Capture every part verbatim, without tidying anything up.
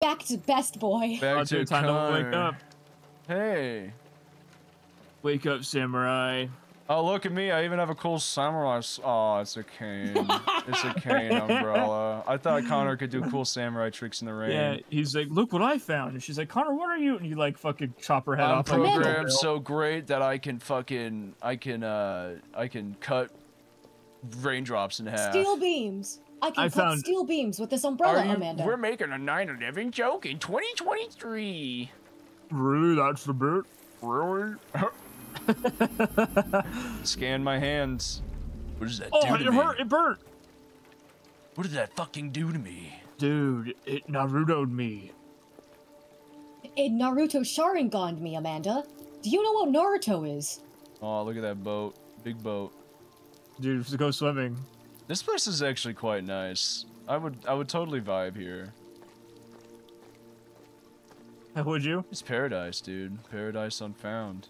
Back to best boy. Back oh, to time to wake up. Hey. Wake up, samurai. Oh, look at me. I even have a cool samurai. Oh, it's a cane. It's a cane umbrella. I thought Connor could do cool samurai tricks in the rain. Yeah, he's like, look what I found. And she's like, Connor, what are you? And you like fucking chop her head I'm off. I'm programmed so great that I can fucking, I can, uh, I can cut raindrops in half. Steel beams. I can I cut found... steel beams with this umbrella, you, Amanda. We're making a nine eleven joke in twenty twenty-three. Really? That's the bit? Really? Scan my hands. What does that oh, do to it me? Hurt, it burnt. What did that fucking do to me? Dude, it Naruto'd me. It Naruto Sharingan'd me, Amanda. Do you know what Naruto is? Oh, look at that boat. Big boat. Dude, to go swimming. This place is actually quite nice. I would I would totally vibe here. How would you? It's paradise, dude. Paradise unfound.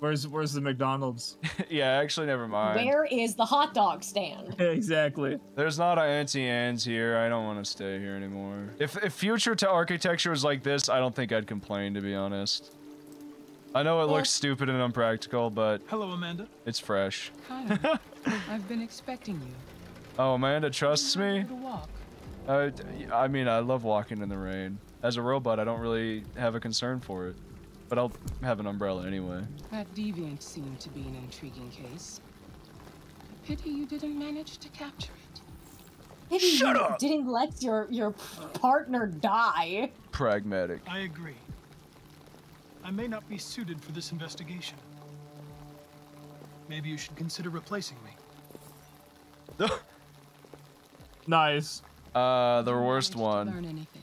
Where's where's the McDonald's? Yeah, actually, never mind. Where is the hot dog stand? Exactly. There's not an Auntie Anne's here. I don't want to stay here anymore. If if future to architecture was like this, I don't think I'd complain, to be honest. I know it well, looks stupid and unpractical, but hello, Amanda. It's fresh. Hi. I've been expecting you. Oh, Amanda trusts me. To walk. Uh, I mean, I love walking in the rain. As a robot, I don't really have a concern for it. But I'll have an umbrella anyway. That deviant seemed to be an intriguing case. Pity you didn't manage to capture it. Pity Shut you up! Didn't let your your partner die. Pragmatic. I agree. I may not be suited for this investigation. Maybe you should consider replacing me. Nice. Uh, the worst one. Learn anything.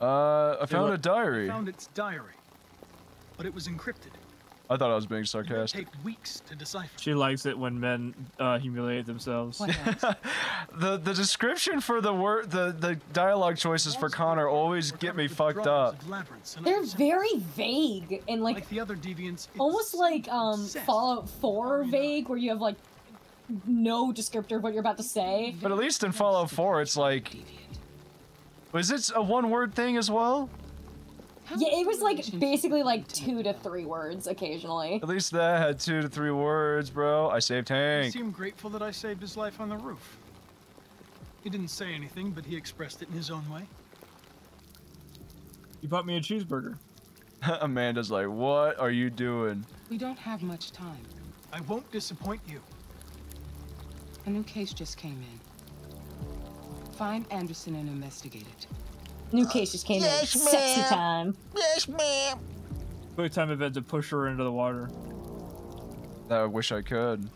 Uh, I found a diary. I found its diary, but it was encrypted. I thought I was being sarcastic. It would take weeks to decipher. She likes it when men uh, humiliate themselves. the the description for the word the the dialogue choices for Connor always get me fucked up. They're very vague and like, like the other deviants, almost like um Fallout Four vague, where you have like no descriptor of what you're about to say. But at least in Fallout Four, it's like. Was it a one-word thing as well? Yeah, it was like basically like two to three words occasionally. At least that had two to three words, bro. I saved Hank. He seemed grateful that I saved his life on the roof. He didn't say anything, but he expressed it in his own way. He bought me a cheeseburger. Amanda's like, what are you doing? We don't have much time. I won't disappoint you. A new case just came in. Find Anderson and investigate it. New case just came yes, in. Sexy time. Yes, ma'am. Quick time event to push her into the water. I wish I could.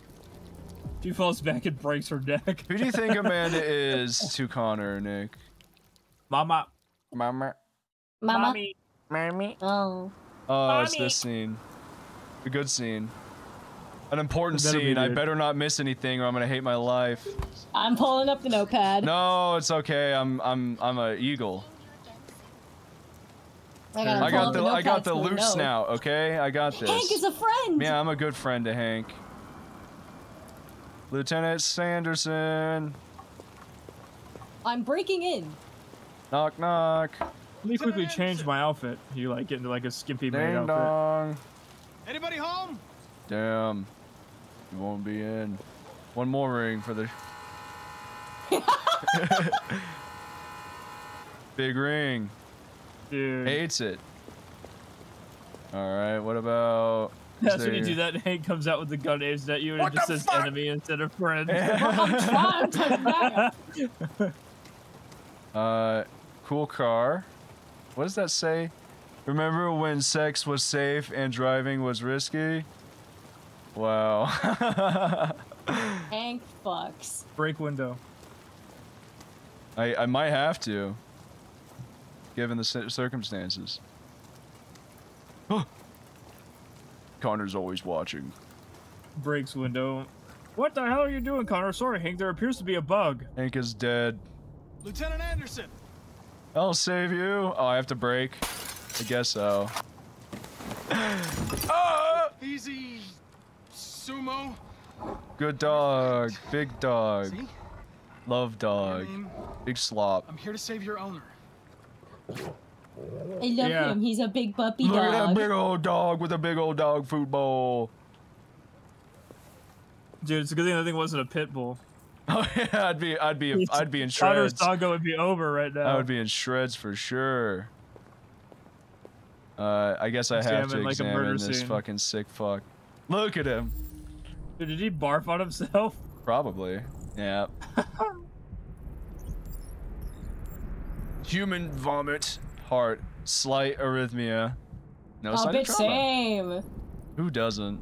She falls back and breaks her neck. Who do you think Amanda is to Connor, Nick? Mama. Mama. Mama. Mommy. Mommy. Oh. Oh, Mommy. It's this scene. A good scene. An important scene. Be I better not miss anything, or I'm gonna hate my life. I'm pulling up the notepad. No, it's okay. I'm I'm I'm a eagle. I, I got the, the I got the loose now. Okay, I got this. Hank is a friend. Yeah, I'm a good friend to Hank. Lieutenant Sanderson. I'm breaking in. Knock knock. Let me quickly change my outfit. You like get into like a skimpy maid outfit. Ding dong. Anybody home? Damn, you won't be in. One more ring for the big ring. Dude hates it. All right, what about? That's when you do that. And Hank comes out with the gun, aims at you, and what it just says fuck? Enemy instead of friend. uh, cool car. What does that say? Remember when sex was safe and driving was risky? Wow. Hank fucks. Break window. I I might have to, given the circumstances. Connor's always watching. Breaks window. What the hell are you doing, Connor? Sorry, Hank. There appears to be a bug. Hank is dead. Lieutenant Anderson. I'll save you. Oh, I have to break. I guess so. Oh! Easy. Sumo. Good dog, big dog. See? Love dog. Big slop. I'm here to save your owner. I love yeah. him. He's a big puppy dog. Look at that big old dog with a big old dog food bowl. Dude, it's a good thing that thing wasn't a pit bull. Oh yeah, I'd be, I'd be, a, I'd be in shreds. Doggo would be over right now. I would be in shreds for sure. Uh, I guess I examine, have to like examine this scene. Fucking sick fuck. Look at him. Dude, did he barf on himself? Probably. Yeah. Human vomit. Heart. Slight arrhythmia. No sign of trauma. Same. Who doesn't?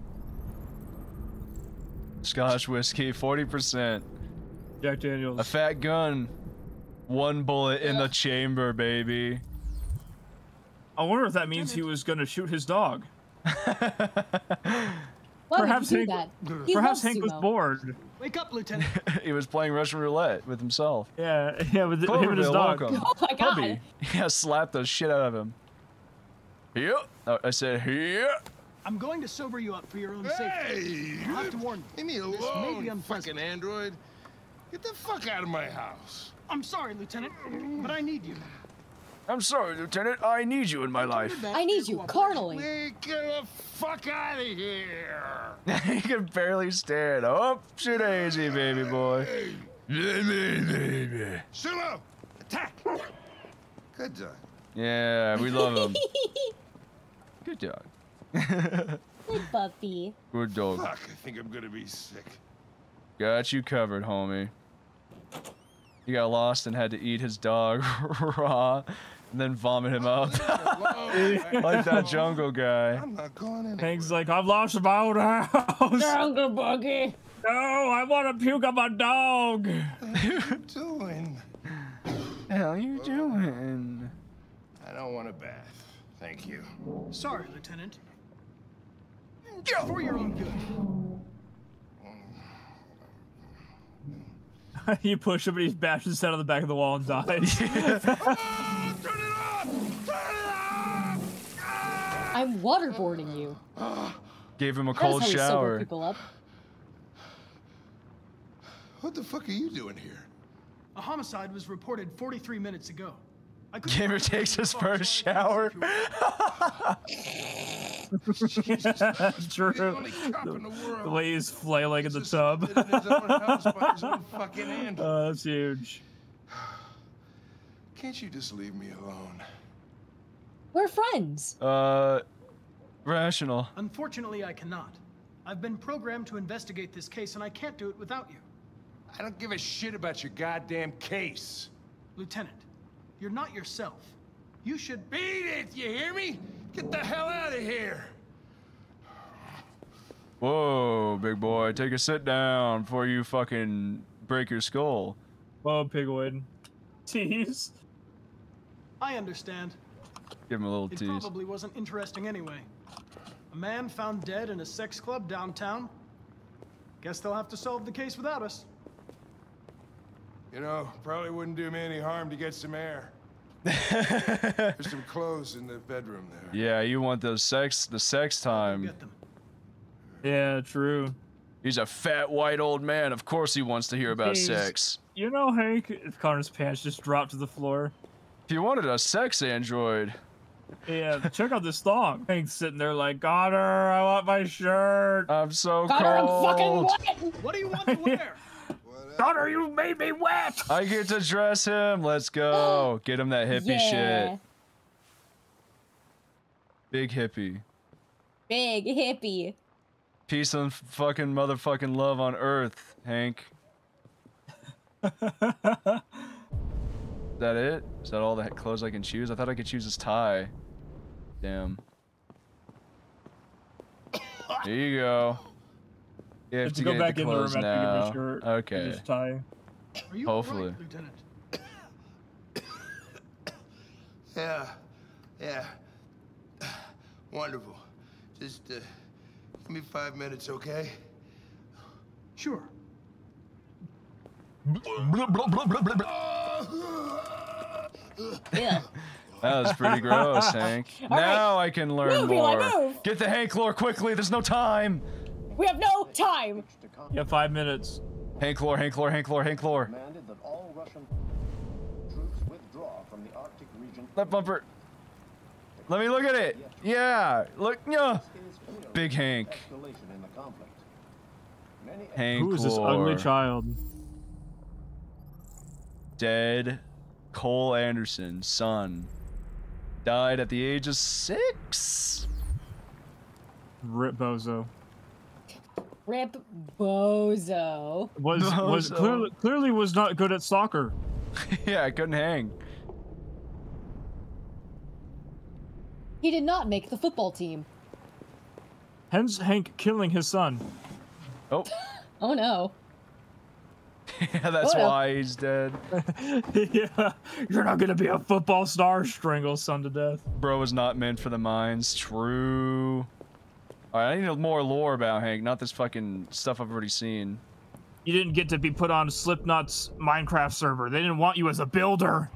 Scotch whiskey, forty percent. Jack Daniels. A fat gun. One bullet yeah. in the chamber, baby. I wonder if that means he was gonna shoot his dog. Why perhaps Hank, that? Perhaps Hank was bored. Wake up, Lieutenant. He was playing Russian roulette with himself. Yeah, yeah, with him and his dog. Welcome. Oh my god. Hubby. Yeah, slap the shit out of him. Here. Oh, I said here. I'm going to sober you up for your own hey, safety. I'll have to warn you. Leave me alone, this may be fucking android. Get the fuck out of my house. I'm sorry, Lieutenant, but I need you. I'm sorry, Lieutenant. I need you in my life. I need you, carnally. Get the fuck out of here. You can barely stand up. Too easy, baby boy. Sumo, attack. Good dog. Yeah, we love him. Good dog. Good puppy. Good dog. Fuck, I think I'm gonna be sick. Got you covered, homie. He got lost and had to eat his dog raw. And then vomit him up. Like that jungle guy. I'm not going anywhere. Hank's like, I've lost my own house. Jungle buggy. No, I want to puke on my dog. What are you doing? How are you doing? I don't want a bath. Thank you. Sorry, Lieutenant. For your own good. You push him and he bashes his head on the back of the wall and dies. Oh, turn it off! Turn it off! Ah! I'm waterboarding you. Gave him a cold shower. That's how you sober people up. What the fuck are you doing here? A homicide was reported forty-three minutes ago. Gamer takes his first shower. That's true. The, the way he's flailing he's in the tub. In his own house by his own fucking hand. Uh, that's huge. Can't you just leave me alone? We're friends. Uh, rational. Unfortunately, I cannot. I've been programmed to investigate this case, and I can't do it without you. I don't give a shit about your goddamn case, Lieutenant. You're not yourself. You should beat it, you hear me? Get the hell out of here. Whoa, big boy. Take a sit down before you fucking break your skull. Whoa, Pigwood. Tease. I understand. Give him a little tease. It probably wasn't interesting anyway. A man found dead in a sex club downtown. Guess they'll have to solve the case without us. You know, probably wouldn't do me any harm to get some air. There's some clothes in the bedroom there. Yeah, you want those sex, the sex time. Get them. Yeah, true. He's a fat white old man. Of course he wants to hear about Jeez. sex. You know, Hank, Connor's pants just dropped to the floor. If you wanted a sex android. Yeah, check out this thong. Hank's sitting there like, Connor, I want my shirt. I'm so Connor, cold. I'm fucking wet. What do you want to wear? Connor, you made me wet! I get to dress him. Let's go. Get him that hippie yeah. shit. Big hippie. Big hippie. Peace and fucking motherfucking love on earth, Hank. Is that it? Is that all the clothes I can choose? I thought I could choose his tie. Damn. There you go. You have, have to, to go get back the in the room now. After you give a shirt. Okay. Just tie. Are you Hopefully. Right, Lieutenant? Yeah. Yeah. Wonderful. Just uh, give me five minutes, okay? Sure. Yeah. That was pretty gross, Hank. All now right. I can learn move, more. Eli, get the Hank lore quickly. There's no time. We have no time! You have five minutes. Hank lore, Hank lore, Hank lore, Hank lore. Russian troops withdraw from the Arctic region. Left bumper. Let me look at it. Yeah, look. Yeah. Big Hank. Hank. Who is this ugly child? Dead Cole Anderson's son. Died at the age of six. Rip Bozo. Rip Bozo. Was Bozo. was clearly clearly was not good at soccer. Yeah, I couldn't hang. He did not make the football team. Hence Hank killing his son. Oh. Oh no. Yeah, that's oh, no. why he's dead. Yeah, you're not gonna be a football star. Strangle son to death. Bro was not meant for the mines. True. All right, I need more lore about Hank, not this fucking stuff I've already seen. You didn't get to be put on Slipknot's Minecraft server. They didn't want you as a builder.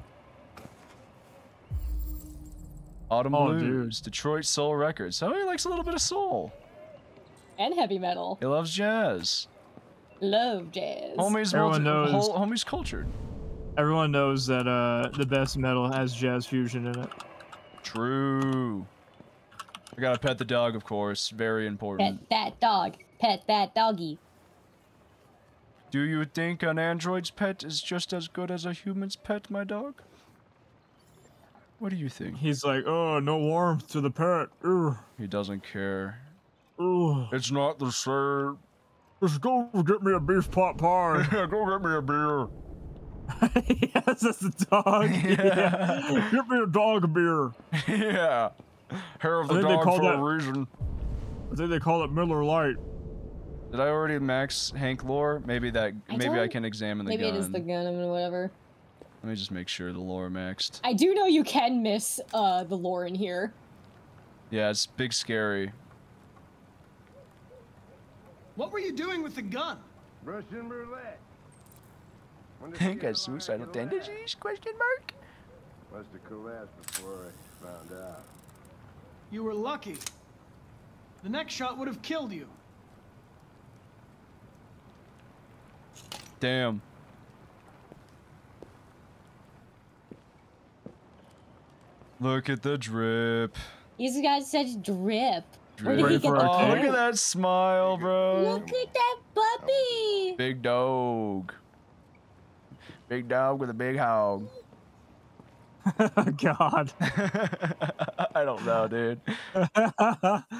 Autumn oh, Blues, dude. Detroit Soul Records. So he likes a little bit of soul. And heavy metal. He loves jazz. Love jazz. Homie's, Everyone knows, whole, homie's cultured. Everyone knows that uh, the best metal has jazz fusion in it. True. I gotta pet the dog, of course. Very important. Pet that dog. Pet that doggy. Do you think an android's pet is just as good as a human's pet, my dog? What do you think? He's like, oh, no warmth to the pet. Ugh. He doesn't care. Ugh. It's not the same. Just go get me a beef pot pie. Yeah, go get me a beer. Yes, that's the dog. Yeah. Yeah. Get me a dog beer. Yeah. Hair of the dog for that, a reason. I think they call it Miller Lite. Did I already max Hank lore? Maybe that. I maybe I can examine the maybe gun. Maybe it is the gun and whatever. Let me just make sure the lore maxed. I do know you can miss uh, the lore in here. Yeah, it's big scary. What were you doing with the gun? Russian roulette. Hank has suicidal tendencies? Question mark. Must have collapsed before I found out. You were lucky. The next shot would have killed you. Damn. Look at the drip. He's got such drip. Where did he get the drip? Oh, look at that smile, bro. Look at that puppy. Big dog. Big dog with a big hog. God. I don't know, dude.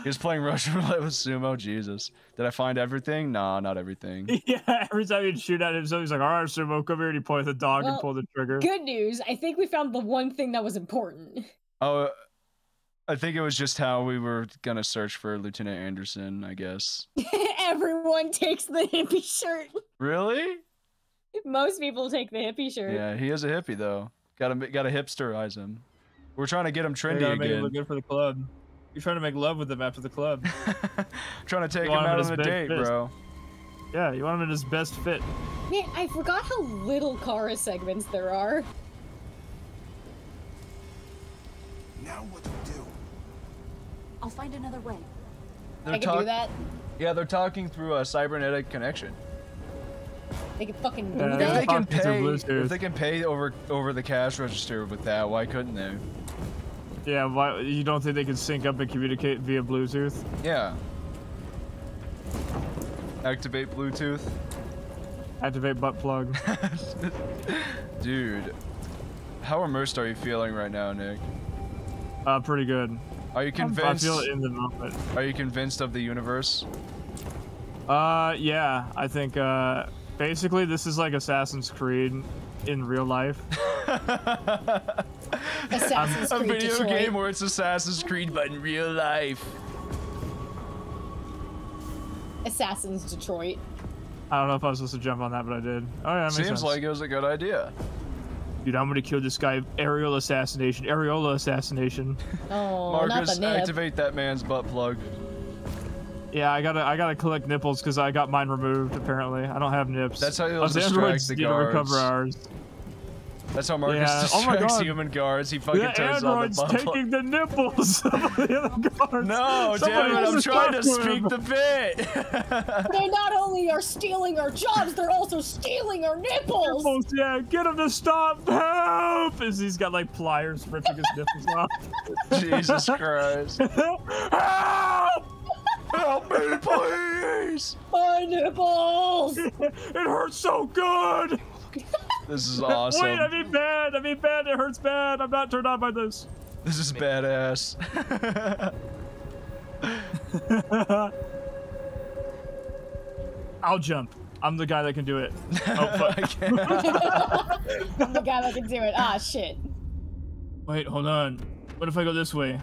He was playing Russian roulette with Sumo. Jesus. Did I find everything? Nah, not everything. Yeah, every time he'd shoot at him, so he's like, all right, Sumo, come here, and he pointed the dog well, and pulled the trigger. Good news. I think we found the one thing that was important. Oh, I think it was just how we were going to search for Lieutenant Anderson, I guess. Everyone takes the hippie shirt. Really? Most people take the hippie shirt. Yeah, he is a hippie, though. Gotta, gotta hipsterize him. We're trying to get him trendy again. Make him look good for the club. You're trying to make love with him after the club. Trying to take him out on a date, bro. Yeah, you want him in his best fit. Man, I forgot how little Kara segments there are. Now what do we do? I'll find another way. I can do that? Yeah, they're talking through a cybernetic connection. They can fucking do yeah, that. If they can pay, if they can pay over over the cash register with that, why couldn't they? Yeah, why you don't think they can sync up and communicate via Bluetooth? Yeah. Activate Bluetooth. Activate butt plug. Dude, how immersed are you feeling right now, Nick? Uh, pretty good. Are you convinced? I feel it in the moment. Are you convinced of the universe? Uh, yeah, I think. Uh. Basically, this is like Assassin's Creed in real life. Assassin's Creed, a video Detroit. game where it's Assassin's Creed, but in real life. Assassin's Detroit. I don't know if I was supposed to jump on that, but I did. Oh, yeah, it Seems sense. like it was a good idea. Dude, I'm gonna kill this guy. Areola assassination. Areola assassination. Oh, Marcus, not the activate that man's butt plug. Yeah, I gotta, I gotta collect nipples because I got mine removed. Apparently, I don't have nips. That's how you'll distract the guards. Recover ours. That's how Marcus yeah. distracts oh human guards. He fucking the turns on the bump. Taking the nipples of the other guards. No, damn it, I'm trying to speak the bit. They not only are stealing our jobs, they're also stealing our nipples. nipples yeah, get him to stop. Help! Is he's got like pliers ripping his nipples off. Jesus Christ. Help! Help me, please! My nipples! It hurts so good! This is awesome. Wait, I mean bad, I mean bad, it hurts bad. I'm not turned on by this. This is Maybe. badass. I'll jump. I'm the guy that can do it. Oh, fuck. I can't. I'm the guy that can do it. Ah, shit. Wait, hold on. What if I go this way?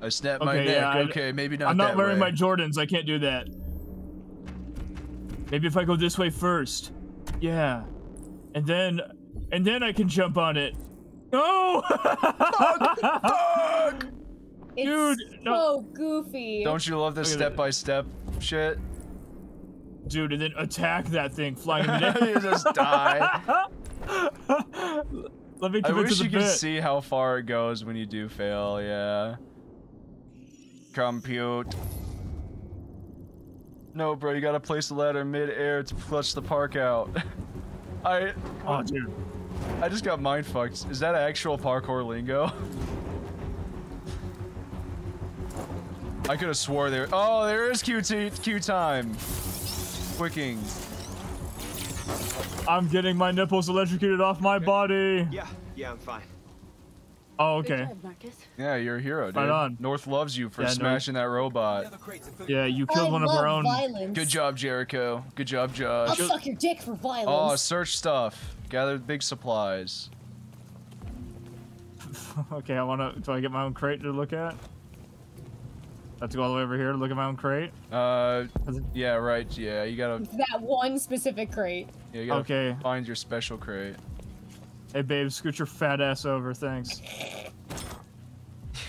I snapped okay, my neck. Yeah, okay, I, maybe not. I'm not that wearing way. my Jordans. I can't do that. Maybe if I go this way first. Yeah. And then, and then I can jump on it. No! Fuck! Fuck! Dude, it's so no. goofy. Don't you love this step-by-step -step shit? Dude, and then attack that thing flying in the air. You just die. Let me I wish you bit. could see how far it goes when you do fail, yeah. Compute. No, bro, you gotta place the ladder mid-air to clutch the park out. I... Oh, dude. I just got mindfucked. Is that actual parkour lingo? I could've swore there... Oh, there is Q T... Q time! Quicking. I'm getting my nipples electrocuted off my body! Yeah, yeah, I'm fine. Oh, okay. Job, yeah, you're a hero, dude. Right on. North loves you for yeah, smashing North. that robot. Yeah, you killed I one of our own. Violence. Good job, Jericho. Good job, Josh. I'll Just... suck your dick for violence. Oh, search stuff. Gather big supplies. Okay, I wanna... Do I get my own crate to look at? I have to go all the way over here to look at my own crate? Uh, yeah, right. Yeah, you gotta... It's that one specific crate. Yeah, you gotta okay. find your special crate. Hey, babe, scoot your fat ass over, thanks.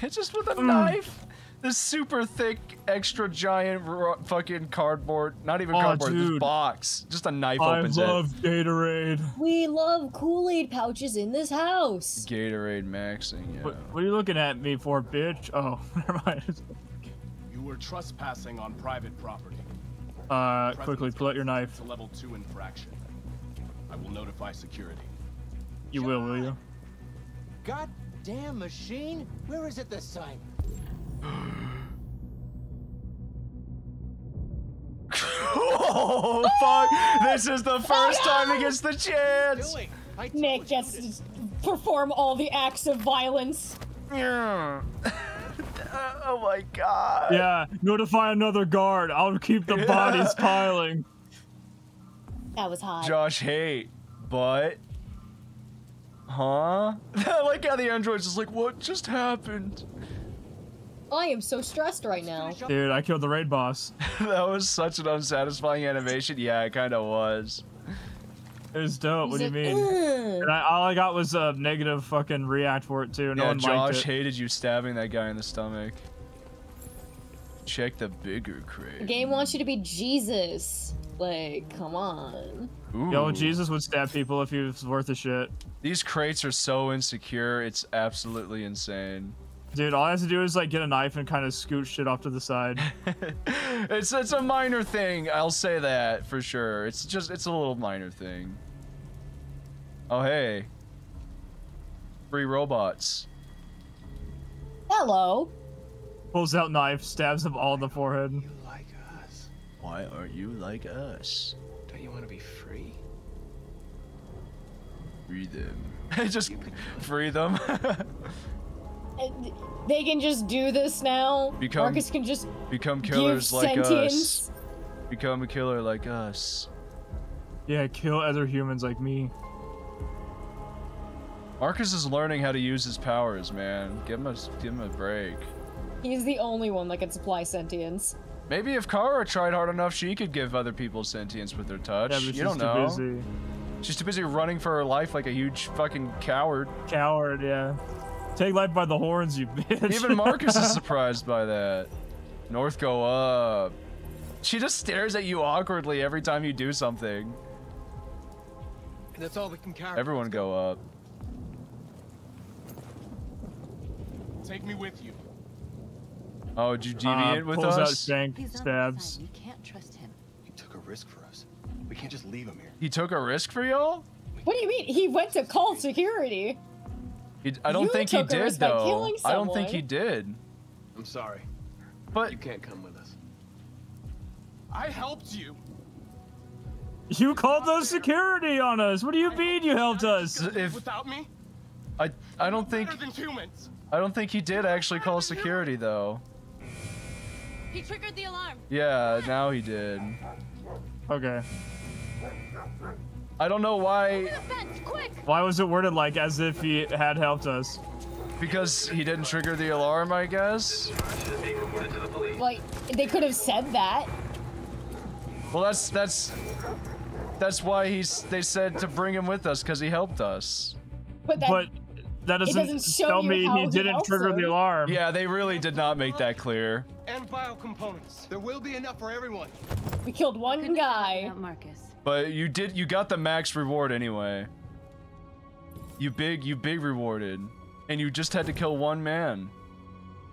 Just with a mm. knife? This super thick, extra giant fucking cardboard. Not even oh, cardboard, dude. This box. Just a knife I opens it. I love Gatorade. We love Kool-Aid pouches in this house. Gatorade maxing, yeah. What, what are you looking at me for, bitch? Oh, never mind. You were trespassing on private property. Uh, quickly, pull out your knife. It's a level two infraction. I will notify security. You will, will you? Goddamn machine! Where is it this time? Oh fuck! This is the first time he gets the chance. Nick gets to perform all the acts of violence. Yeah. Oh my god. Yeah. Notify another guard. I'll keep the yeah. bodies piling. That was hot. Josh, hate, but. Huh? I like how the android's just like, what just happened? I am so stressed right now. Dude, I killed the raid boss. That was such an unsatisfying animation. Yeah, it kind of was. It was dope. He's what like, do you mean? Mm. And I, all I got was a negative fucking react for it too. No yeah, one Josh liked it. hated you stabbing that guy in the stomach. Check the bigger crate. The game wants you to be Jesus. Like, come on. Ooh. Yo, Jesus would stab people if he was worth a shit. These crates are so insecure, it's absolutely insane. Dude, all I have to do is like get a knife and kind of scoot shit off to the side. it's it's a minor thing, I'll say that for sure. It's just it's a little minor thing. Oh hey. Free robots. Hello. Pulls out knife, stabs him all in the forehead. You like us? Why aren't you like us? Don't you want to be free? Free them. Just free them. They can just do this now. Become, Marcus can just become killers like sentience. us. Become a killer like us. Yeah, kill other humans like me. Marcus is learning how to use his powers, man. Give him a give him a break. He's the only one that can supply sentience. Maybe if Kara tried hard enough, she could give other people sentience with her touch. Yeah, but you she's don't know. Too busy. She's too busy running for her life like a huge fucking coward. Coward, yeah. Take life by the horns, you bitch. Even Marcus is surprised by that. North, go up. She just stares at you awkwardly every time you do something. That's all we can carry. Everyone go up. Take me with you. Oh, did you deviate uh, with pulls us? Pulls out shank, He's stabs. We can't trust him. He took a risk for us. We can't just leave him here. He took a risk for y'all? What do you mean? He went to call security. He, I don't you think he did, though. I don't think he did. I'm sorry. But you can't come with us. I helped you. You called those security on us. What do you I mean you helped us? If without me? I I don't think than humans. I don't think he did actually call security though. He triggered the alarm. Yeah, now he did. Okay. I don't know why fence, why was it worded like as if he had helped us? Because he didn't trigger the alarm, I guess. Like they could have said that. Well, that's that's that's why he's they said to bring him with us because he helped us. But that, but that doesn't, doesn't show tell me he didn't trigger the alarm. Yeah, they really did not make that clear. And bio components. There will be enough for everyone. We killed one guy. Marcus. But you did you got the max reward anyway. You big you big rewarded. And you just had to kill one man.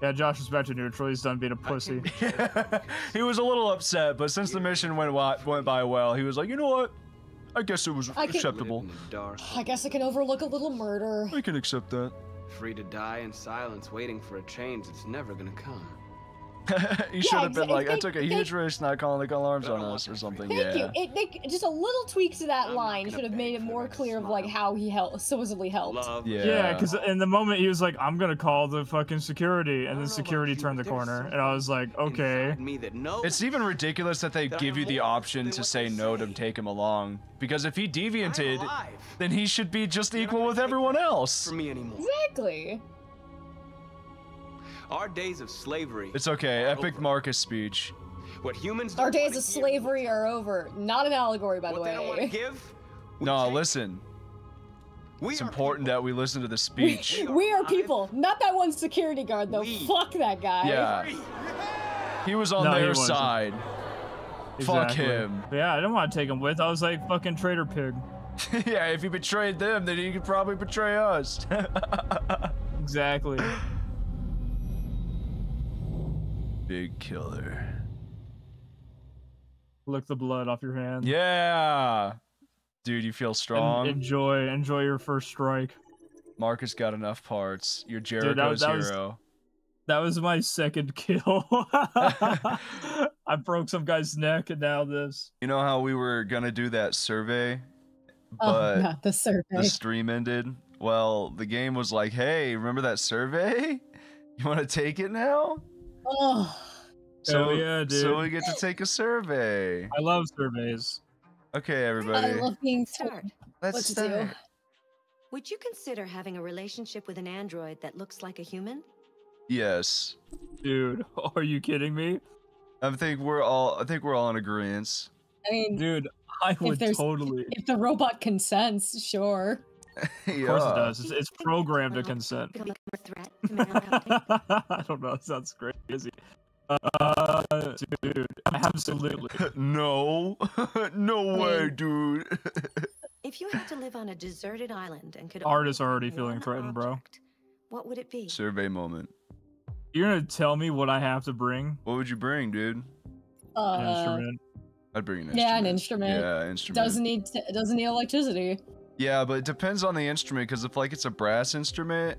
Yeah, Josh is back to neutral. He's done being a pussy. Yeah. He was a little upset, but since the mission went went by well, he was like, you know what? I guess it was I acceptable. Can, I guess I can overlook a little murder. I can accept that. Free to die in silence, waiting for a change that's never gonna come. You yeah, should have been like, they, I took a huge they, risk not calling the alarms on us or something. Thank yeah. you. It, they, just a little tweak to that I'm line should have made it more clear of like how he helped, supposedly helped. Love. Yeah, because yeah, in the moment he was like, I'm gonna call the fucking security, and then security turned the corner, and I was like, okay. It's even ridiculous that they give you the option to say no to take him along, because if he deviated, then he should be just equal with everyone else. Exactly. Our days of slavery. It's okay. Epic over. Marcus speech. What humans Our days of slavery give. Are over. Not an allegory, by what the way. They don't want to give, we no, take. Listen. We it's important people. That we listen to the speech. We, we are people. Not that one security guard, though. We. Fuck that guy. Yeah. He was on no, their side. Exactly. Fuck him. Yeah, I didn't want to take him with. I was like, fucking traitor pig. Yeah, if he betrayed them, then he could probably betray us. Exactly. Big killer. Lick the blood off your hand. Yeah, dude, you feel strong. En enjoy, enjoy your first strike. Marcus got enough parts. You're Jericho's dude, that, that hero. Was, that was my second kill. I broke some guy's neck, and now this. You know how we were gonna do that survey, but oh, not the survey. The stream ended. Well, the game was like, "Hey, remember that survey? You want to take it now?" Oh. So, yeah, dude. So we get to take a survey. I love surveys. Okay, everybody. I love being started. Let's what start. Do? Would you consider having a relationship with an android that looks like a human? Yes. Dude, are you kidding me? I think we're all. I think we're all in agreement. I mean, dude, I would totally. If the robot consents, sure. Yeah. Of course it does. It's, it's programmed to consent. I don't know. It sounds crazy. Uh, dude, absolutely. No, no way, dude. If you had to live on a deserted island and could. Art is already feeling threatened, bro. What would it be? Survey moment. You're gonna tell me what I have to bring? What would you bring, dude? Uh, an instrument. I'd bring an instrument. Yeah, an instrument. Yeah, instrument. Doesn't need doesn't need electricity. Yeah, but it depends on the instrument, because if, like, it's a brass instrument...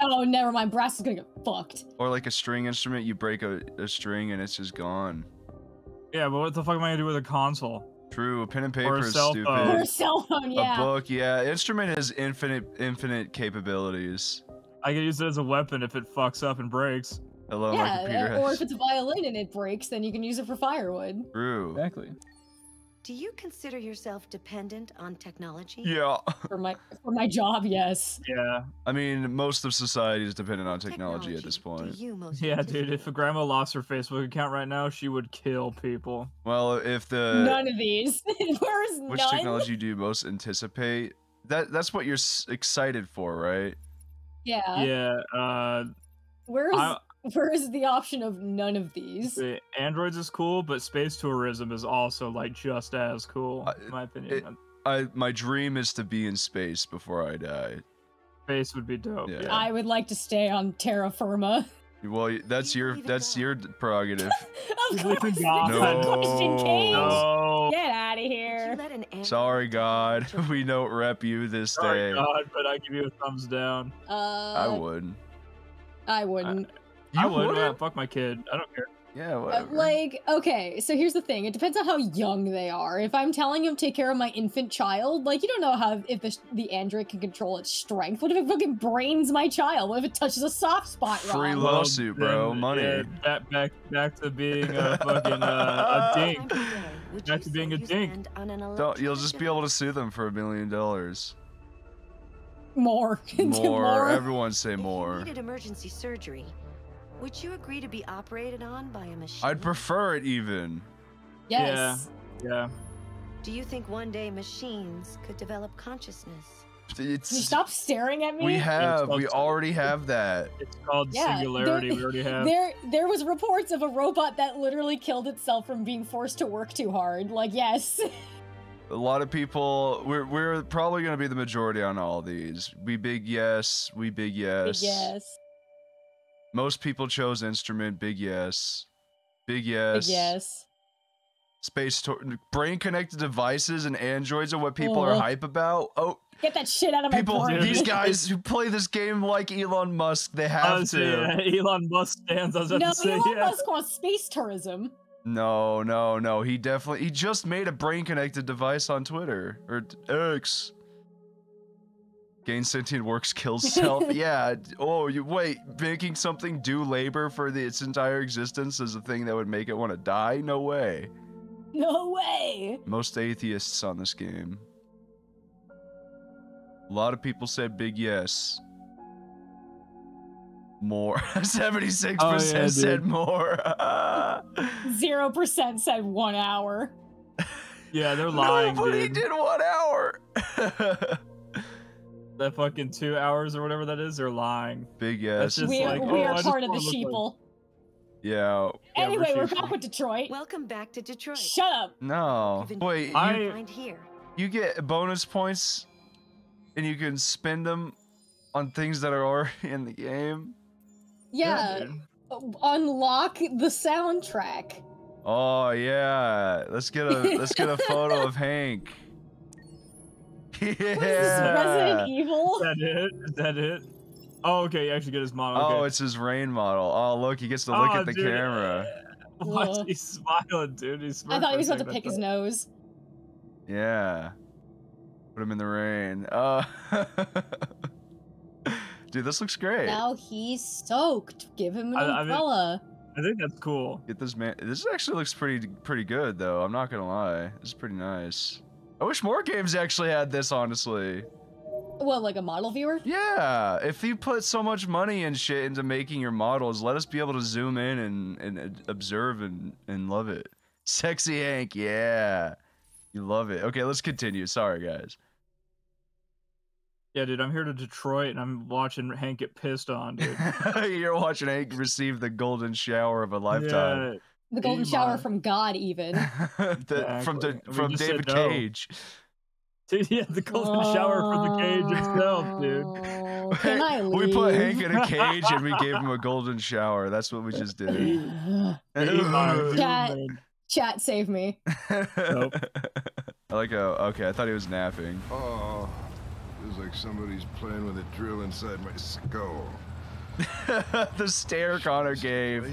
Oh, never mind. Brass is gonna get fucked. Or, like, a string instrument, you break a, a string and it's just gone. Yeah, but what the fuck am I gonna do with a console? True, a pen and paper is stupid. Or a cell phone, yeah. A book, yeah. Instrument has infinite, infinite capabilities. I can use it as a weapon if it fucks up and breaks. Hello, yeah, my computer has... or if it's a violin and it breaks, then you can use it for firewood. True. Exactly. Do you consider yourself dependent on technology? Yeah. For my for my job, yes. Yeah. I mean, most of society is dependent on technology, technology at this point. You most yeah, dude. If a grandma lost her Facebook account right now, she would kill people. Well, if the none of these. Where's which none? Technology do you most anticipate? That that's what you're excited for, right? Yeah. Yeah. Uh, Where's I, Where is the option of none of these? Androids is cool, but space tourism is also like just as cool, in my opinion. It, I my dream is to be in space before I die. Space would be dope. Yeah. Yeah. I would like to stay on terra firma. Well, that's you your that's God. your prerogative. Of course, it's no. Christian Cage. No. Get out of here. An Sorry, God. We don't rep you this Sorry, day. Sorry, God, but I give you a thumbs down. Uh, I would. I wouldn't. I, I would. Yeah, fuck my kid. I don't care. Yeah, whatever. Uh, like, okay, so here's the thing. It depends on how young they are. If I'm telling him take care of my infant child, like, you don't know how if the, the android can control its strength. What if it fucking brains my child? What if it touches a soft spot? Free wrong? lawsuit, bro. Money. Yeah, back, back, back to being a fucking uh, a dink. Back to being a dink. Don't, you'll just be able to sue them for a million dollars. More. More. More. Everyone say more. If you needed emergency surgery, would you agree to be operated on by a machine? I'd prefer it even. Yes. Yeah. Yeah. Do you think one day machines could develop consciousness? It's, Can you stop staring at me? We have. We already have that. It's called yeah, singularity. There, we already have. There, there was reports of a robot that literally killed itself from being forced to work too hard. Like, yes. A lot of people. We're we're probably going to be the majority on all these. We big yes. We big yes. Big yes. Most people chose instrument. Big yes. Big yes. Big yes. Space brain connected devices and androids are what people mm. are hype about. Oh, get that shit out of people, my brain. These guys who play this game like Elon Musk, they have was, to. Yeah, Elon Musk stands. I was about no, to say, Elon yeah. Musk wants space tourism. No, no, no. He definitely. He just made a brain connected device on Twitter or X. Gain sentient works, kills self. Yeah. Oh, you wait. Making something do labor for the, its entire existence is a thing that would make it want to die? No way. No way. Most atheists on this game. A lot of people said big yes. More. seventy-six percent oh, yeah, said more. zero percent said one hour. Yeah, they're lying. Nobody dude. did one hour. That fucking two hours or whatever that is, they're lying. Big yes. We, like, we oh, are I part of the sheeple. Like... Yeah. Anyway, yeah, we're, we're back with Detroit. Welcome back to Detroit. Shut up. No. Wait. I... You, you get bonus points, and you can spend them on things that are already in the game. Yeah. yeah Unlock the soundtrack. Oh yeah. Let's get a let's get a photo of Hank. Yeah. What is this, Resident Evil? Is that it? Is that it? Oh, okay, you actually get his model. Okay. Oh, it's his rain model. Oh, look, he gets to look oh, at the dude. camera. Why is he smiling, dude? He's I thought he was about to pick his nose. Yeah. Put him in the rain. Uh, dude, this looks great. Now he's soaked. Give him an I, umbrella. I, mean, I think that's cool. Get this man. This actually looks pretty, pretty good, though. I'm not gonna lie. This is pretty nice. I wish more games actually had this, honestly. Well, like a model viewer? Yeah. If you put so much money and shit into making your models, let us be able to zoom in and, and observe and, and love it. Sexy Hank, yeah. You love it. Okay, let's continue. Sorry, guys. Yeah, dude, I'm here to Detroit, and I'm watching Hank get pissed on, dude. You're watching Hank receive the golden shower of a lifetime. Yeah. The golden shower from God, even. the, exactly. From the from David no. Cage. Dude, yeah, the golden uh, shower from the Cage itself, dude. Can I leave? We put Hank in a cage and we gave him a golden shower. That's what we just did. chat, chat, save me. Nope. I like how. Okay, I thought he was napping. Oh, feels like somebody's playing with a drill inside my skull. The stare Connor gave.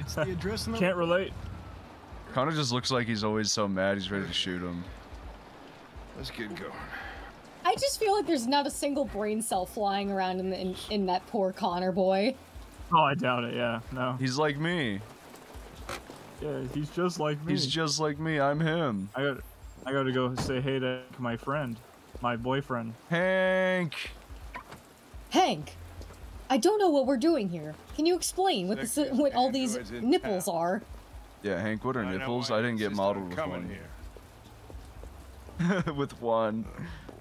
It's the address in the Can't relate. Connor just looks like he's always so mad he's ready to shoot him. Let's get going. I just feel like there's not a single brain cell flying around in the, in, in that poor Connor boy. Oh, I doubt it, yeah. No. He's like me. Yeah, he's just like me. He's just like me. I'm him. I got I got to go say hey to my friend, my boyfriend. Hank. Hank. I don't know what we're doing here. Can you explain what, this, what all these nipples are? Yeah, Hank, what are I nipples? I didn't get modeled with one. Here. With one. Oh,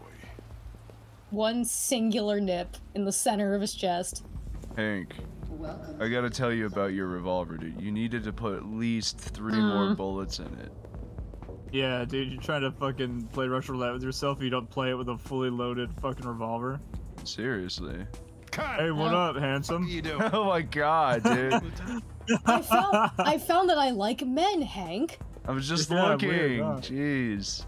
one singular nip in the center of his chest. Hank, welcome. I gotta tell you about your revolver, dude. You needed to put at least three mm. more bullets in it. Yeah, dude, you're trying to fucking play Russian roulette with yourself if you don't play it with a fully loaded fucking revolver. Seriously. God, hey, what up, handsome? What are you doing? Oh my god, dude. I found I found that I like men, Hank. I was just yeah, looking. Weird, huh? Jeez.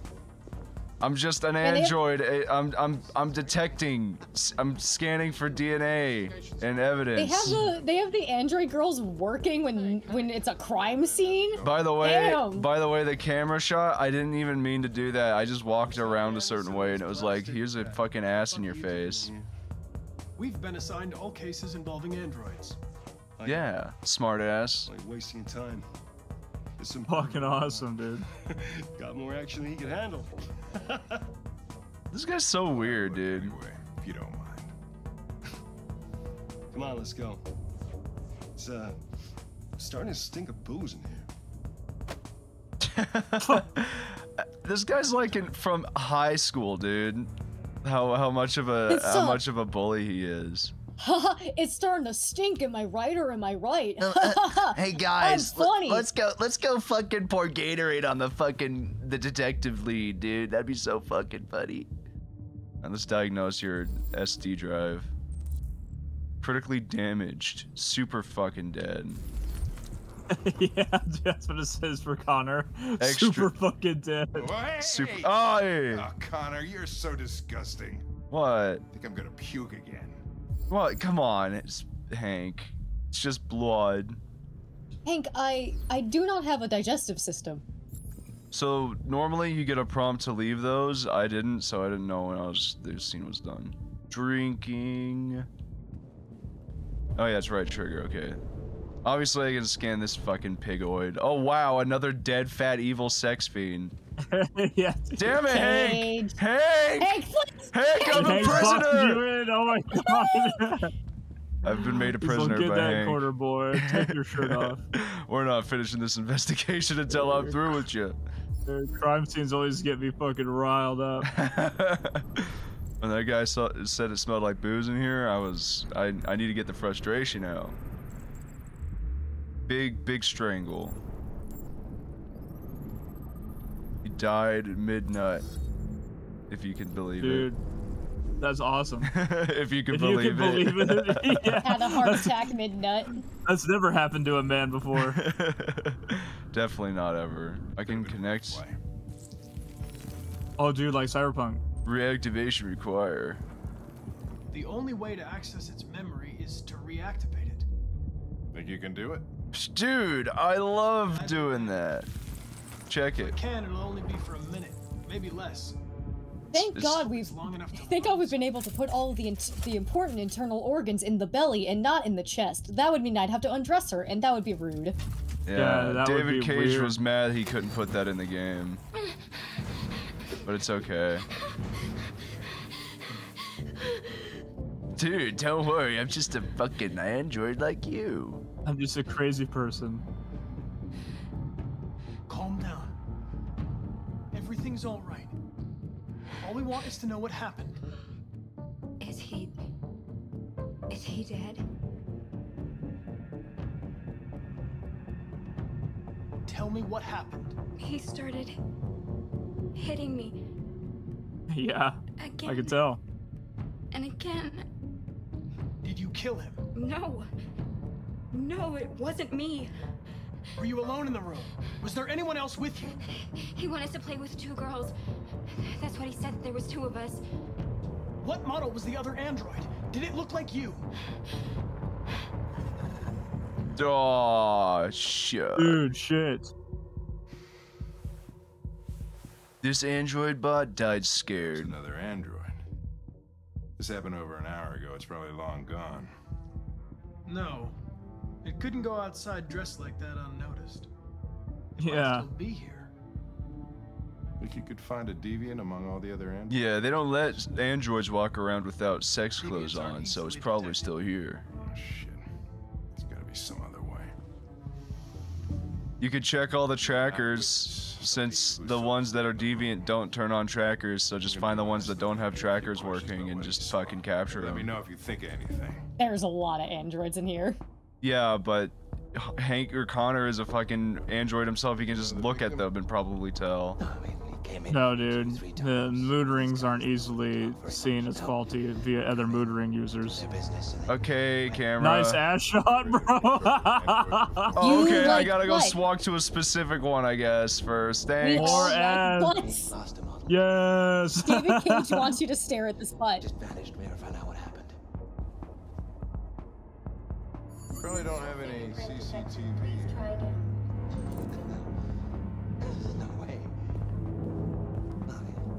I'm just an and android. Have, I'm I'm I'm detecting. I'm scanning for D N A and evidence. They have the they have the android girls working when when it's a crime scene. By the way, Damn. by the way, the camera shot. I didn't even mean to do that. I just walked around a certain way, and it was like, here's a fucking ass in your face. We've been assigned all cases involving androids. Like, yeah, smart ass. Like wasting time. It's fucking awesome, dude. Got more action than he can handle. This guy's so weird, dude. Anyway, if you don't mind. Come on, let's go. It's uh, starting to stink of booze in here. This guy's like in, from high school, dude. How how much of a it's how a, much of a bully he is. It's starting to stink. Am I right or am I right? No, uh, hey guys, I'm funny. Let's go. Let's go fucking pour Gatorade on the fucking the detective lead, dude. That'd be so fucking funny. And let's diagnose your S D drive. Critically damaged. Super fucking dead. Yeah, that's what it says for Connor. Extra. Super fucking dead. Oh, hey. Super oh, hey. Oh, Connor, you're so disgusting. What? I think I'm gonna puke again. What? Come on, it's Hank. It's just blood. Hank, I I do not have a digestive system. So normally you get a prompt to leave those. I didn't, so I didn't know when I was the scene was done. Drinking. Oh yeah, that's right trigger. Okay. Obviously, I can scan this fucking pigoid. Oh wow, another dead, fat, evil sex fiend. Yeah, damn it, Hank! Hank! Hank, Hank I'm Hank a prisoner! Oh my god! I've been made a prisoner by Hank. Get that corner, boy. Take your shirt off. We're not finishing this investigation until I'm through with you. Their crime scenes always get me fucking riled up. When that guy saw, said it smelled like booze in here, I was I I need to get the frustration out. Big, big strangle. He died at midnight. If you can believe Dude, it. Dude, that's awesome. If you can if believe, you can it. believe it. Yeah. Had a heart attack midnight. That's never happened to a man before. Definitely not ever. I can connect. Why? Oh, dude, like Cyberpunk. Reactivation require. The only way to access its memory is to reactivate it. Think you can do it? Dude, I love doing that. Check it. Can it'll only be for a minute, maybe less. Thank it's, God we've long enough to thank God we've been able to put all the the important internal organs in the belly and not in the chest. That would mean I'd have to undress her, and that would be rude. Yeah, yeah that David would be Cage weird. was mad he couldn't put that in the game, but it's okay. Dude, don't worry, I'm just a fucking android like you. I'm just a crazy person. Calm down. Everything's all right. All we want is to know what happened. Is he... Is he dead? Tell me what happened. He started... hitting me. Yeah, again. I could tell. And again. Did you kill him? No. No, it wasn't me. Were you alone in the room? Was there anyone else with you? He wanted to play with two girls. That's what he said. There was two of us. What model was the other android? Did it look like you? Oh, shit. Dude, shit. This android bot died scared. There's another android. This happened over an hour ago. It's probably long gone. No. It couldn't go outside dressed like that unnoticed. It yeah. Might still be here. If you could find a deviant among all the other androids. Yeah, they don't let androids walk around without sex Deviants clothes on, so it's probably detected. still here. Oh shit! There's gotta be some other way. You could check all the trackers, since the ones that are deviant don't turn on trackers. So just find the ones that don't have trackers working and just fucking capture them. Let me know if you think of anything. There's a lot of androids in here. Yeah, but Hank or Connor is a fucking android himself, he can just look at them and probably tell. No, dude. The mood rings aren't easily seen as faulty via other mood ring users. Okay, camera. Nice ass shot, bro. Oh, okay, like I gotta go what? Swag to a specific one, I guess, first. Thanks. More ass. Yes. David Cage wants you to stare at this butt. Just vanished. We never found out what happened. Really don't have any C C T V.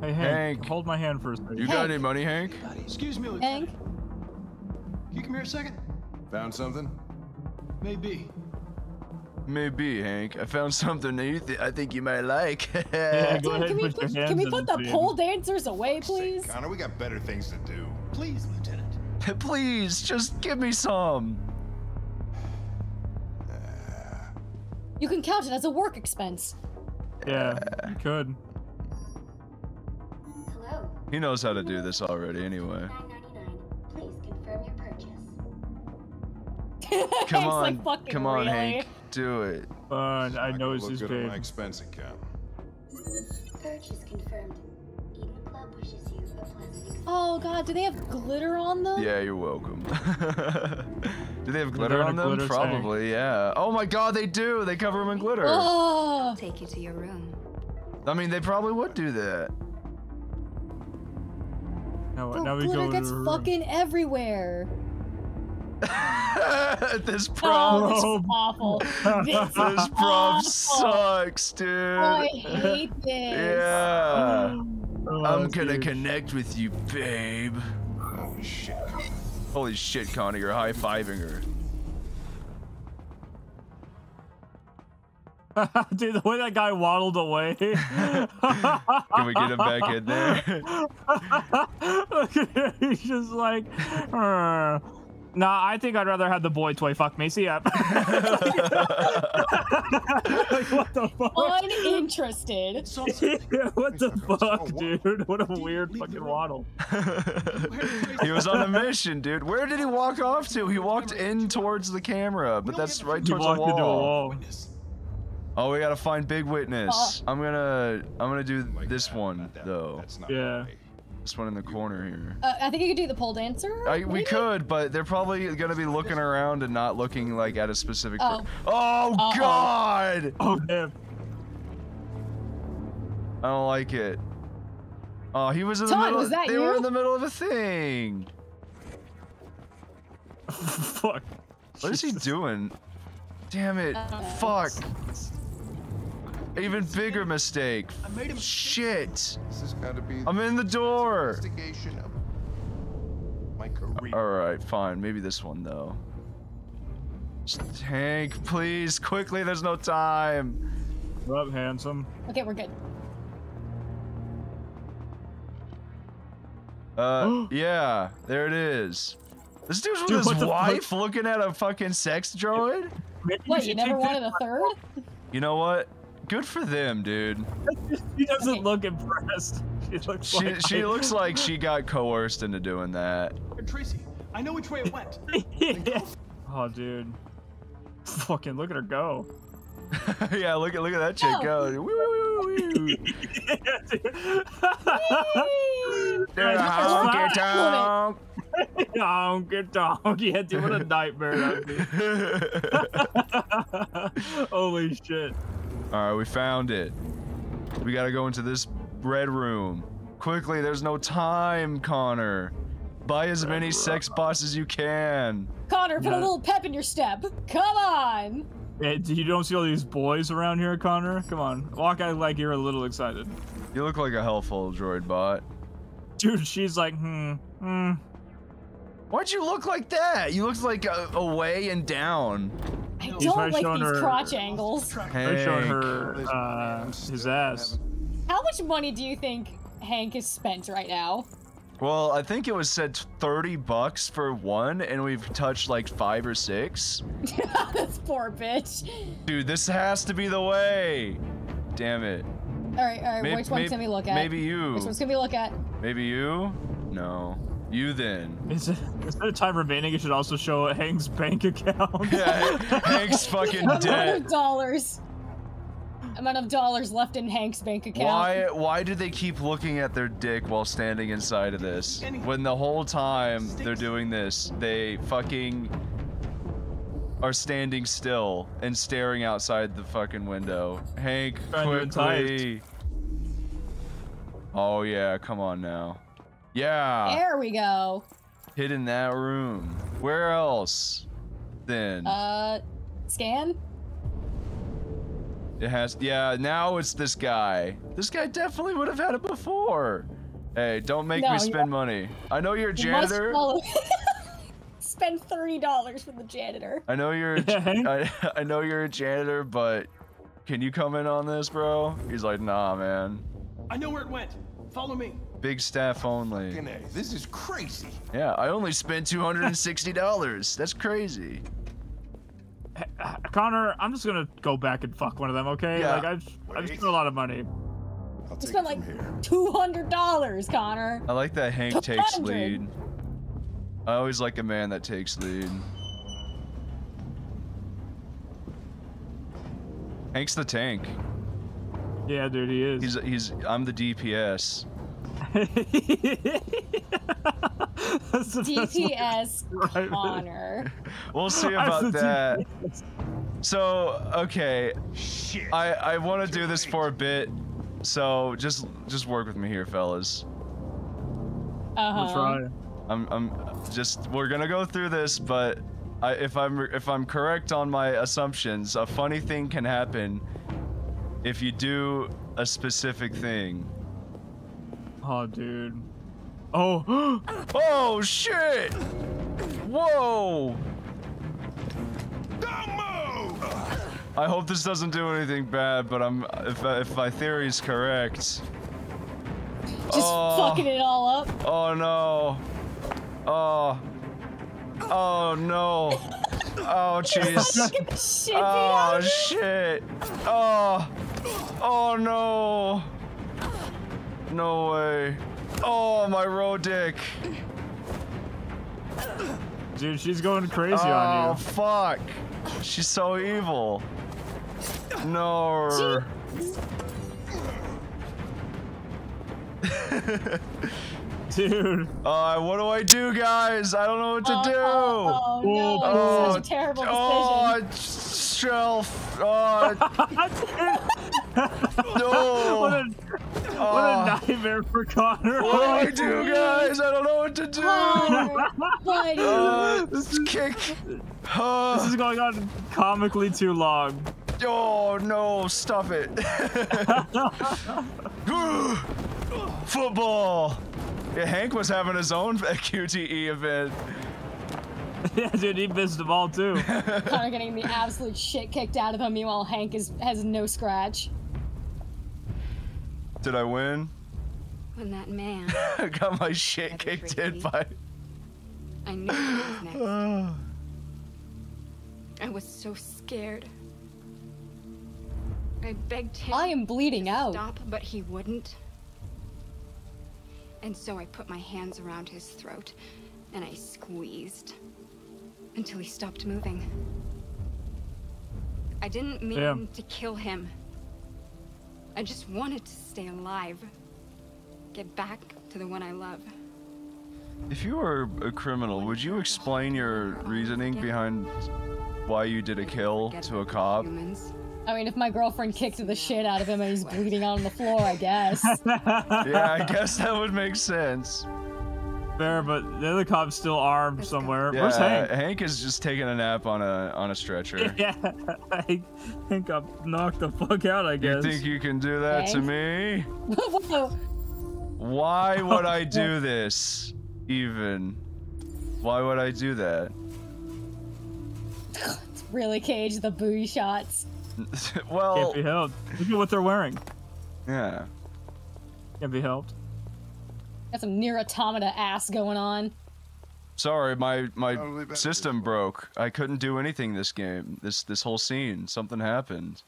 Hey, Hank, Hank, hold my hand for a second. You Hank. Got any money, Hank? Excuse me, Hank. Can you come here a second? Found something? Maybe. Maybe, Hank. I found something that you th I think you might like. Yeah, go ahead. Can we put, can we put the, the pole dancers away, please? Connor, we got better things to do. Please, Lieutenant. Please, just give me some. Uh, you can count it as a work expense. Yeah, you could. He knows how to do this already, anyway. Please confirm your purchase. Come on, like come on, really? Hank, do it. Fine, I know it's his page. My expense account. Purchase confirmed. Eden Club wishes you a pleasant. Oh God, do they have glitter on them? Yeah, you're welcome. Do they have glitter, glitter on them? Probably, tank. Yeah. Oh my God, they do. They cover them in glitter. Oh. I'll take you to your room. I mean, they probably would do that. Now, oh, now we glitter go gets fucking everywhere. This prom, oh, this is awful. This, this prom awful. Sucks, dude. Oh, I hate this. Yeah. Oh, I'm gonna huge. Connect with you, babe. Oh shit! Holy shit, Connor, you're high-fiving her. Dude, the way that guy waddled away. Can we get him back in there? Look at him, he's just like, nah, I think I'd rather have the boy toy fuck me. See ya. Like, what the fuck? Uninterested. Yeah, what the fuck, dude? What a weird fucking waddle. He was on a mission, dude. Where did he walk off to? He walked in towards the camera, but that's right towards the wall. Oh, we gotta find Big Witness. Uh, I'm gonna, I'm gonna do like this that, one that, though. That's not yeah, right. This one in the corner here. Uh, I think you could do the pole dancer. I, we could, but they're probably gonna be looking around and not looking like at a specific. Oh, oh uh-oh. God! Oh damn! I don't like it. Oh, he was in the Todd, middle. Was that they you? Were in the middle of a thing. Fuck! What is he doing? Damn it! Uh, Fuck! Even bigger mistake. I made him shit. This has got to be I'm in the door. Investigation of my career. All right, fine. Maybe this one though. Hank, please, quickly. There's no time. What up, handsome? Okay, we're good. Uh, yeah, there it is. This dude's with Dude, his wife looking at a fucking sex droid. What? You never wanted a third? You know what? Good for them, dude. She doesn't okay. look impressed. She looks she, like she I... looks like she got coerced into doing that. Tracy, I know which way it went. Yeah. Oh, dude. Fucking look at her go. Yeah, look at look at that chick go. go. Woo, woo, woo, woo. Yeah, dude. Dude, honky tonk. Honky tonk. Yeah, dude, what a nightmare that dude. Holy shit. All right, we found it. We gotta go into this red room. Quickly, there's no time, Connor. Buy as many sex bots as you can. Connor, put yeah. a little pep in your step. Come on! Hey, you don't see all these boys around here, Connor? Come on, walk out like you're a little excited. You look like a helpful droid bot. Dude, she's like, hmm, hmm. Why'd you look like that? You looked like a, away and down. I don't like these her, crotch angles. Hank. Showing her uh, his ass. How much money do you think Hank has spent right now? Well, I think it was said thirty bucks for one, and we've touched like five or six. This poor bitch. Dude, this has to be the way. Damn it. All right, all right. Maybe, which one's maybe, gonna we look at? Maybe you. Which one's gonna we look at? Maybe you? No. You then. Instead of time remaining, it should also show Hank's bank account. Yeah, Hank's fucking dead. Amount of dollars. Amount of dollars left in Hank's bank account. Why? Why do they keep looking at their dick while standing inside of this? When the whole time they're doing this, they fucking are standing still and staring outside the fucking window. Hank, quickly. Oh yeah, come on now. Yeah. There we go. Hid in that room. Where else? Then. Uh, scan. It has. Yeah. Now it's this guy. This guy definitely would have had it before. Hey, don't make no, me spend you're... money. I know you're a janitor. You spend thirty dollars for the janitor. I know you're. A I, I know you're a janitor, but can you come in on this, bro? He's like, nah, man. I know where it went. Follow me. Big staff only. This is crazy. Yeah, I only spent two hundred sixty dollars. That's crazy. Hey, uh, Connor, I'm just gonna go back and fuck one of them, okay? Yeah. Like, I've, I've spent a lot of money. I'll take spent like here. two hundred dollars, Connor. I like that Hank takes lead. I always like a man that takes lead. Hank's the tank. Yeah, dude, he is. He's, he's, I'm the D P S. that's, D P S that's right. Connor. We'll see about that. D P S. So, okay, shit. I I want to do this for a bit, so just just work with me here, fellas. Uh huh. We'll try. I'm I'm just we're gonna go through this, but I, if I'm if I'm correct on my assumptions, a funny thing can happen if you do a specific thing. Oh, dude. Oh. Oh, shit. Whoa. Don't move. I hope this doesn't do anything bad, but I'm if, if my theory is correct. Just oh. fucking it all up. Oh, no. Oh. Oh, no. Oh, jeez. Oh, shit. Oh. Oh, no. No way. Oh, my roe dick. Dude, she's going crazy oh, on you. Oh, fuck. She's so evil. No. Dude. Uh, what do I do, guys? I don't know what to oh, do. Oh, oh no. Oh, this is such a terrible decision. Oh, shelf. Oh. No. What a What a uh, nightmare for Connor. What do I do, guys? I don't know what to do. uh, this kick. Uh, this is going on comically too long. Oh, no. Stop it. Football. Yeah, Hank was having his own Q T E event. Yeah, dude, he missed the ball, too. Connor getting the absolute shit kicked out of him, meanwhile Hank is, has no scratch. Did I win? When that man I got my shit kicked in by I knew what was next. I was so scared. I begged him I am bleeding to out. Stop, but he wouldn't. And so I put my hands around his throat and I squeezed until he stopped moving. I didn't mean Damn. to kill him. I just wanted to stay alive, get back to the one I love. If you were a criminal, would you explain your reasoning behind why you did a kill to a cop? I mean, if my girlfriend kicked the shit out of him and he's bleeding out on the floor, I guess. Yeah, I guess that would make sense. Fair, but the other cop's still armed somewhere. Yeah, where's Hank? Uh, Hank is just taking a nap on a on a stretcher. Yeah, Hank, Hank got knocked the fuck out, I guess. You think you can do that Hank? to me? Why would I do this, even? Why would I do that? It's really Cage, the booty shots. Well... Can't be helped. Look at what they're wearing. Yeah. Can't be helped. Got some near automata ass going on. Sorry, my my totally system broke. I couldn't do anything this game. This this whole scene, something happened.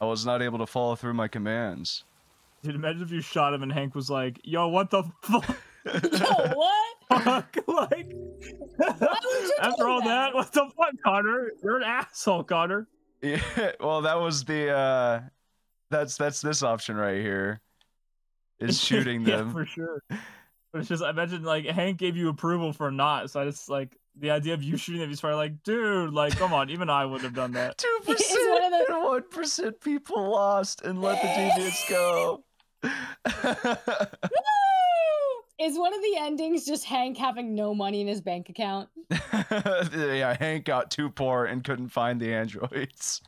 I was not able to follow through my commands. Dude, imagine if you shot him and Hank was like, "Yo, what the fuck?" Yo, what? Fuck, like, after all that? that, what the fuck, Connor? You're an asshole, Connor. Yeah, well, that was the, uh, that's, that's this option right here, is shooting them. Yeah, for sure. But it's just, I imagine, like, Hank gave you approval for not, so I just, like, the idea of you shooting them, he's probably like, dude, like, come on, even I would have done that. two percent one one percent people lost and let the deviants go. Is one of the endings just Hank having no money in his bank account? Yeah, Hank got too poor and couldn't find the androids.